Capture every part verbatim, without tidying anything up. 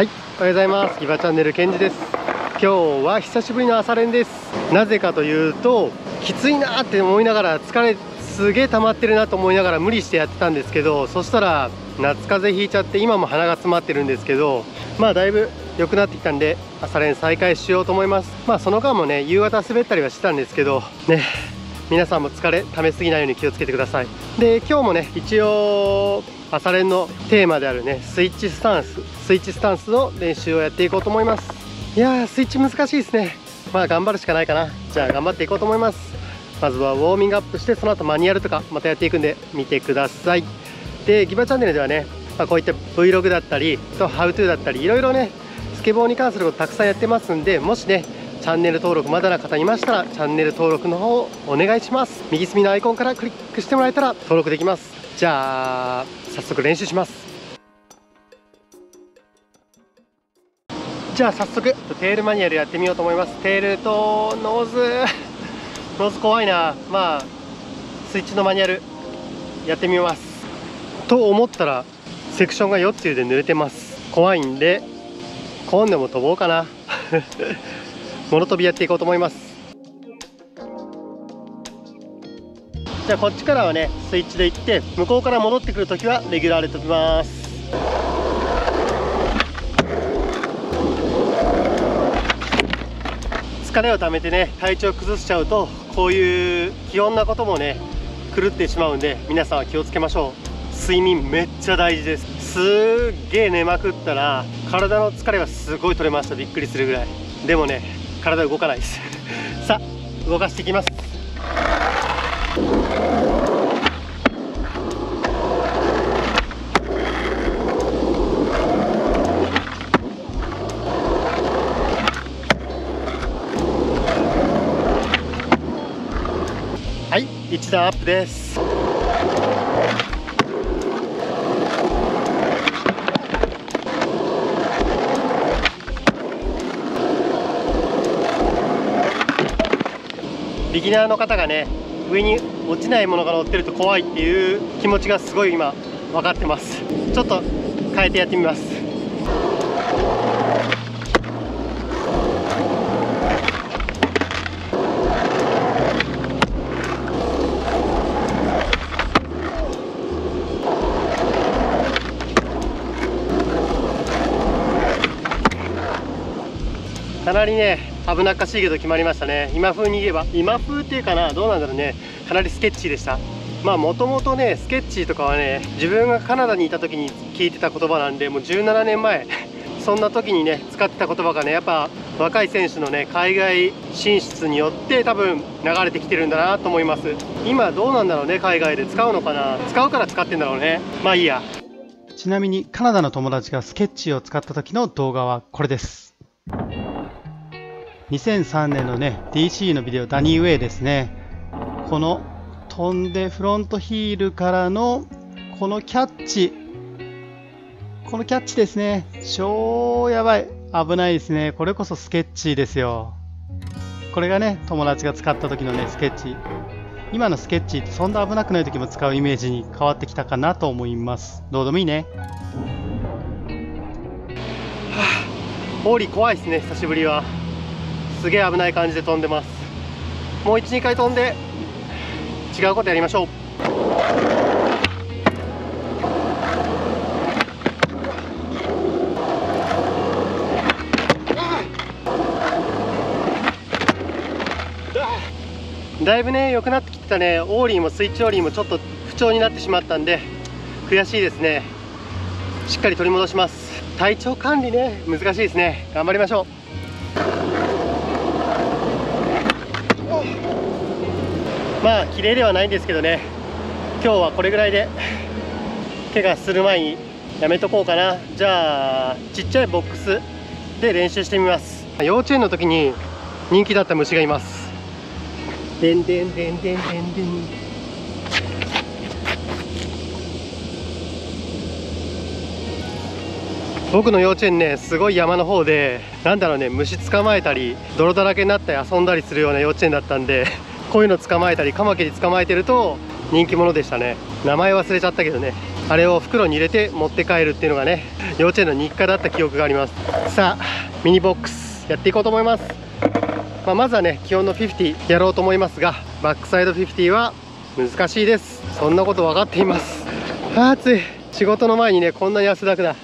はい、おはようございます。ギバチャンネルケンジです。今日は久しぶりの朝練です。なぜかというと、きついなって思いながら、疲れすげえ溜まってるなと思いながら無理してやってたんですけど、そしたら夏風邪ひいちゃって、今も鼻が詰まってるんですけど、まあだいぶ良くなってきたんで朝練再開しようと思います。まあその間もね、夕方滑ったりはしてたんですけどね、皆さんも疲れ溜めすぎないように気をつけてください。で、今日もね、一応朝練のテーマであるね、スイッチスタンススイッチスタンスの練習をやっていこうと思います。いやー、スイッチ難しいですね。まあ頑張るしかないかな。じゃあ頑張っていこうと思います。まずはウォーミングアップして、その後マニュアルとかまたやっていくんで見てください。で、ギバチャンネルではね、まあ、こういった Vlog だったりとハウトゥーだったり、いろいろねスケボーに関することたくさんやってますんで、もしねチャンネル登録まだな方いましたら、チャンネル登録の方をお願いします。右隅のアイコンからクリックしてもらえたら登録できます。じゃあ早速練習します。じゃあ早速テールマニュアルやってみようと思います。テールとノーズノーズ怖いな。まあスイッチのマニュアルやってみます。と思ったらセクションがよっつで濡れてます。怖いんで今度も飛ぼうかな物飛びやっていこうと思います。じゃあこっちからはねスイッチで行って、向こうから戻ってくるときはレギュラーで飛びます。疲れをためてね、体調崩しちゃうとこういう気温なこともね狂ってしまうんで、皆さんは気をつけましょう。睡眠めっちゃ大事です。すっげえ寝まくったら体の疲れがすごい取れました。びっくりするぐらい。でもね体動かないですさあ動かしていきます。はい、一段アップです。ビギナーの方がね、上に落ちないものが乗ってると怖いっていう気持ちがすごい今分かってます。ちょっと変えてやってみます。かなりね危なっかしいけど決まりましたね。今風に言えば、今風っていうかな、どうなんだろうね、かなりスケッチーでした。まあもともとねスケッチーとかはね、自分がカナダにいた時に聞いてた言葉なんで、もうじゅうななねんまえそんな時にね使ってた言葉がね、やっぱ若い選手のね海外進出によって多分流れてきてるんだなと思います。今どうなんだろうね、海外で使うのかな、使うから使ってんだろうね。まあいいや。ちなみにカナダの友達がスケッチーを使った時の動画はこれです。にせんさんねんのね ディーシー のビデオ、ダニーウェイですね。この飛んでフロントヒールからのこのキャッチ、このキャッチですね。超やばい、危ないですね。これこそスケッチーですよ。これがね友達が使った時のねスケッチ。今のスケッチってそんな危なくない時も使うイメージに変わってきたかなと思います。どうでもいいね。はあ、オーリー怖いですね。久しぶりはすげえ危ない感じで飛んでます。もういち、にかい飛んで違うことやりましょう。だいぶね良くなってきてたね。オーリーもスイッチオーリーもちょっと不調になってしまったんで悔しいですね。しっかり取り戻します。体調管理ね難しいですね。頑張りましょう。まあ綺麗ではないんですけどね、今日はこれぐらいで怪我する前にやめとこうかな。じゃあちっちゃいボックスで練習してみます。幼稚園の時に人気だった虫がいます。でんでんでんでんでんでん。僕の幼稚園ねすごい山の方で、なんだろうね、虫捕まえたり泥だらけになって遊んだりするような幼稚園だったんで、こういうの捕まえたりカマキリ捕まえてると人気者でしたね。名前忘れちゃったけどね。あれを袋に入れて持って帰るっていうのがね、幼稚園の日課だった記憶があります。さあミニボックスやっていこうと思います。まあ、まずはね基本のごじゅうやろうと思いますが、バックサイドごじゅうは難しいです。そんなこと分かっています。あー暑い。仕事の前にねこんなに汗だくだ。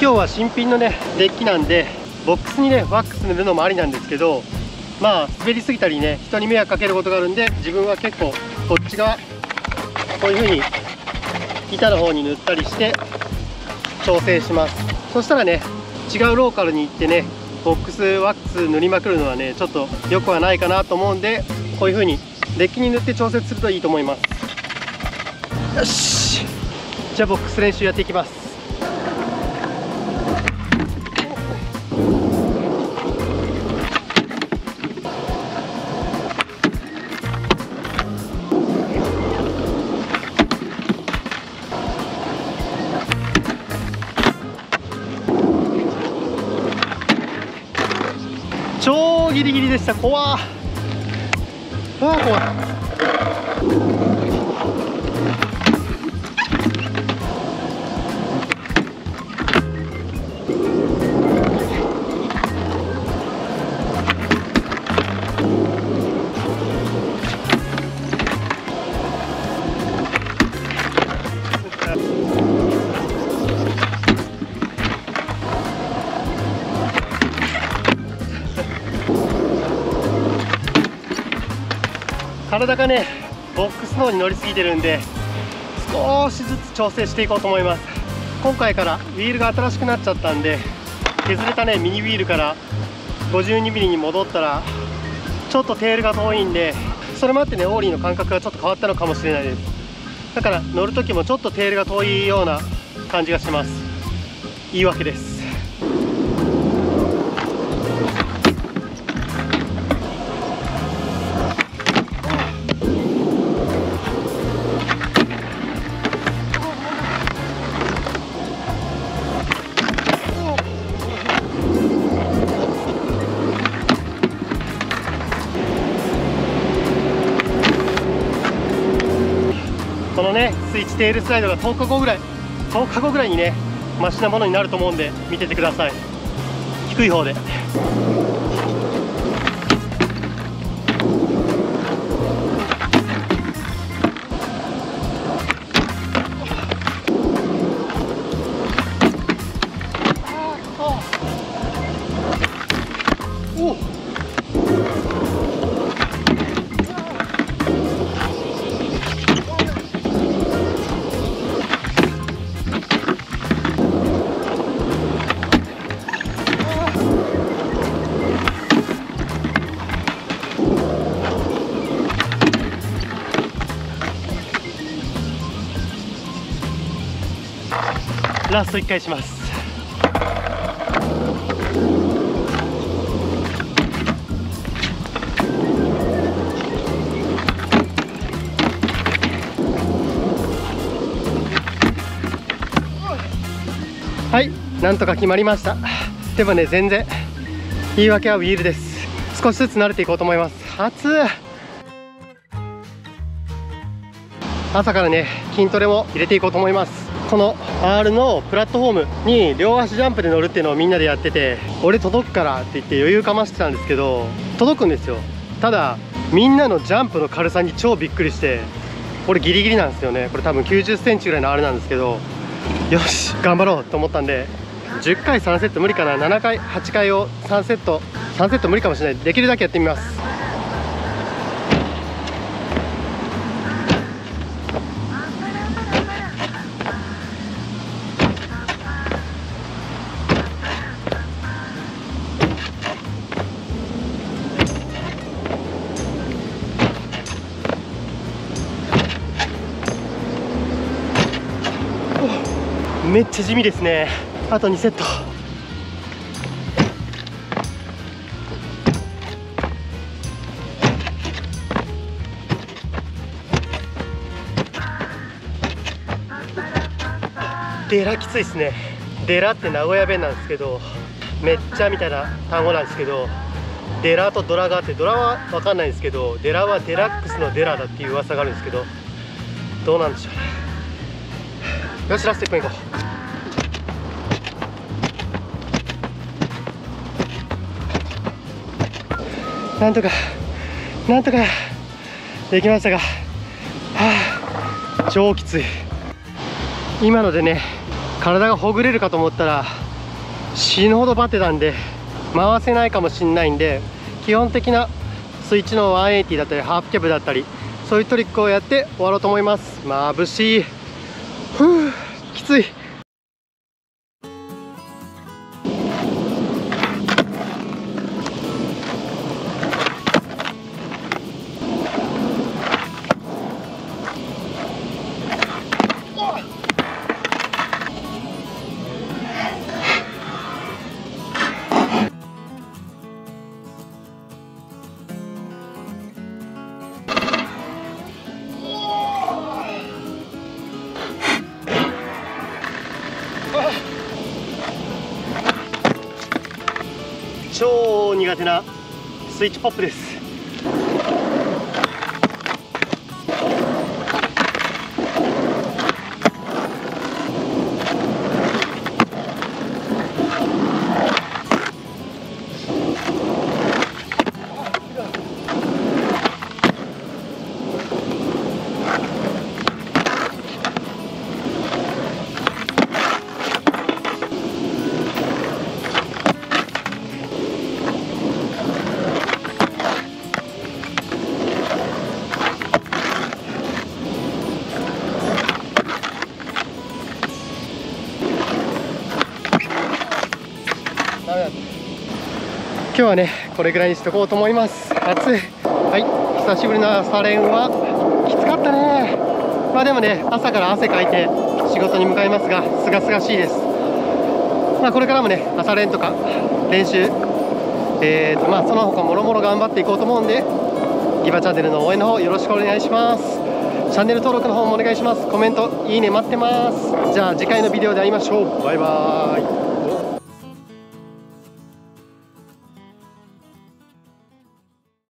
今日は新品のねデッキなんでボックスにねワックス塗るのもありなんですけど、まあ滑りすぎたりね人に迷惑かけることがあるんで、自分は結構こっち側こういう風に板の方に塗ったりして調整します。そしたらね違うローカルに行ってねボックスワックス塗りまくるのはねちょっと良くはないかなと思うんで、こういう風にデッキに塗って調節するといいと思います。よし、じゃあボックス練習やっていきます。超ギリギリでした。怖ー、怖い怖い。体がねボックスの方に乗りすぎてるんで、少しずつ調整していこうと思います。今回からウィールが新しくなっちゃったんで、削れたねミニウィールからごじゅうにミリに戻ったらちょっとテールが遠いんで、それもあってねオーリーの感覚がちょっと変わったのかもしれないです。だから乗る時もちょっとテールが遠いような感じがします。いいわけです。このねスイッチテールスライドがとおかごぐらいとおかごぐらいにねマシなものになると思うんで見ててください。低い方でラストいっかいします。はい、なんとか決まりました。でもね全然言い訳はウィールです。少しずつ慣れていこうと思います。暑い。朝からね筋トレも入れていこうと思います。この アール のプラットフォームに両足ジャンプで乗るっていうのをみんなでやってて、俺届くからって言って余裕かましてたんですけど届くんですよ。ただみんなのジャンプの軽さに超びっくりして、俺ギリギリなんですよね。これ多分きゅうじゅっセンチぐらいの アール なんですけど、よし頑張ろうと思ったんでじゅっかいさんセット無理かな、ななかいはちかいをさんセットさんセット無理かもしれない、できるだけやってみます。めっちゃ地味ですね。あとにセット。デラきついですね。デラって名古屋弁なんですけど、めっちゃみたいな単語なんですけど、デラとドラがあって、ドラは分かんないんですけど、デラはデラックスのデラだっていう噂があるんですけど、どうなんでしょうね。よし、ラストいっぽんいこう。なんとかなんとかできましたが、はあ、超きつい。今のでね、体がほぐれるかと思ったら死ぬほどバテたんで回せないかもしれないんで、基本的なスイッチのひゃくはちじゅうだったりハーフキャブだったり、そういうトリックをやって終わろうと思います。まぶしい、ふう、きつい。超苦手なスイッチポップです。今日はね、これぐらいにしとこうと思います。暑い。はい、久しぶりの朝練はきつかったね。まあでもね、朝から汗かいて仕事に向かいますが、すがすがしいです。まあこれからもね、朝練とか練習、えーとまあその他もろもろ頑張っていこうと思うんで、ギバチャンネルの応援の方よろしくお願いします。チャンネル登録の方もお願いします。コメント、いいね待ってます。じゃあ次回のビデオで会いましょう。バイバーイ。